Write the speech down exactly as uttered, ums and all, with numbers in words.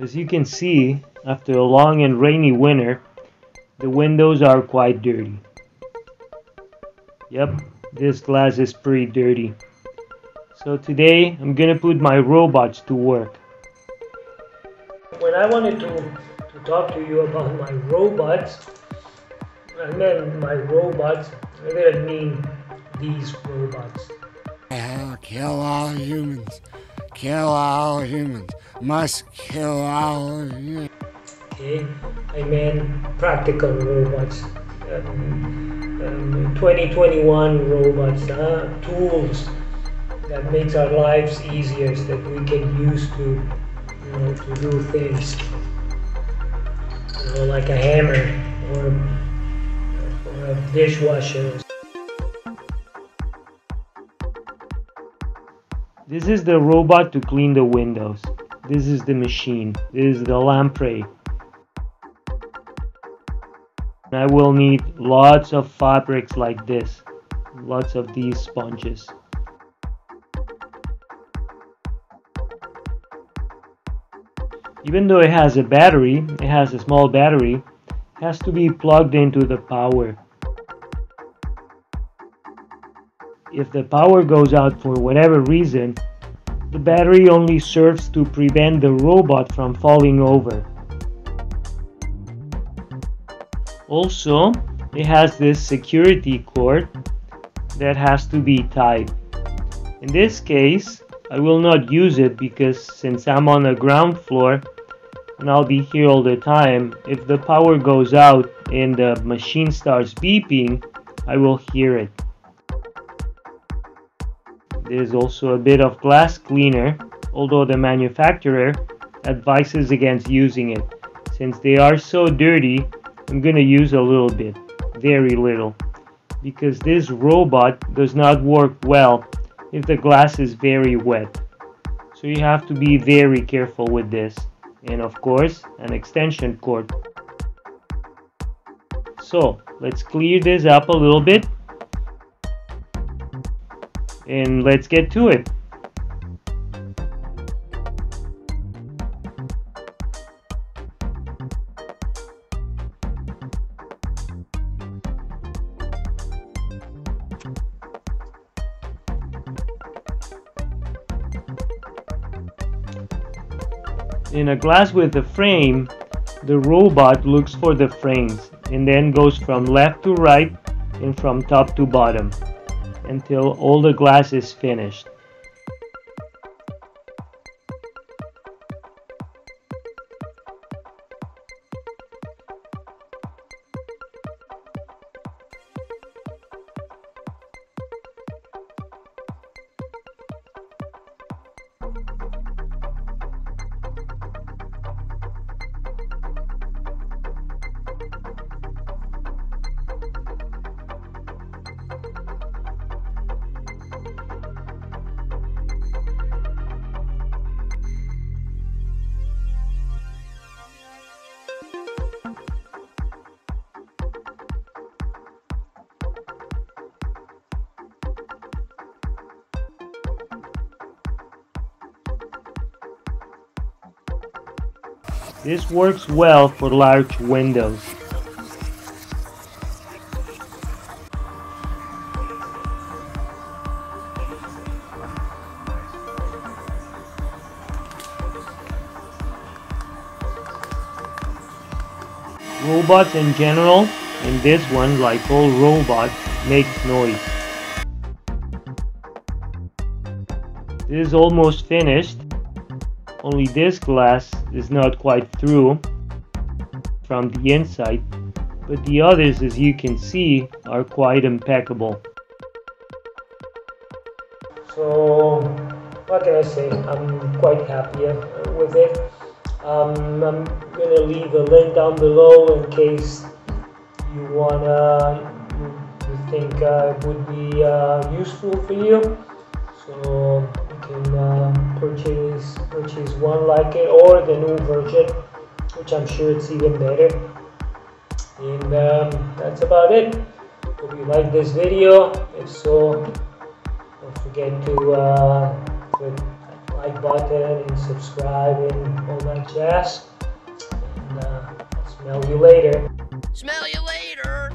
As you can see, after a long and rainy winter, the windows are quite dirty. Yep, this glass is pretty dirty. So today I'm gonna put my robots to work. When I wanted to, to talk to you about my robots, I meant my robots, I didn't mean these robots. Uh, kill all humans. Kill all humans. Must kill all humans. Okay, I meant practical robots. Um, um, twenty twenty-one robots, uh, tools that makes our lives easier, that we can use to, you know, to do things. You know, like a hammer or, or a dishwasher. This is the robot to clean the windows. This is the machine. This is the lamprey. I will need lots of fabrics like this, lots of these sponges. Even though it has a battery, it has a small battery, it has to be plugged into the power. If the power goes out for whatever reason, the battery only serves to prevent the robot from falling over. Also, it has this security cord that has to be tied. In this case, I will not use it because since I'm on the ground floor and I'll be here all the time, if the power goes out and the machine starts beeping, I will hear it. There's also a bit of glass cleaner, although the manufacturer advises against using it. Since they are so dirty, I'm gonna use a little bit, very little, because this robot does not work well if the glass is very wet. So you have to be very careful with this. And of course, an extension cord. So let's clear this up a little bit. And let's get to it. In a glass with a frame, the robot looks for the frames and then goes from left to right and from top to bottom, until all the glass is finished. This works well for large windows. Robots in general, and this one, like all robots, makes noise. This is almost finished. Only this glass is not quite through from the inside, but the others, as you can see, are quite impeccable. So, what can I say? I'm quite happy with it. Um, I'm going to leave a link down below in case you wanna, you think uh, it would be uh, useful for you. So can uh, purchase purchase one like it or the new version, which I'm sure it's even better. And um, that's about it. Hope you like this video. If so, don't forget to uh, click that like button and subscribe and all that shit. ass. And, uh, smell you later. Smell you later.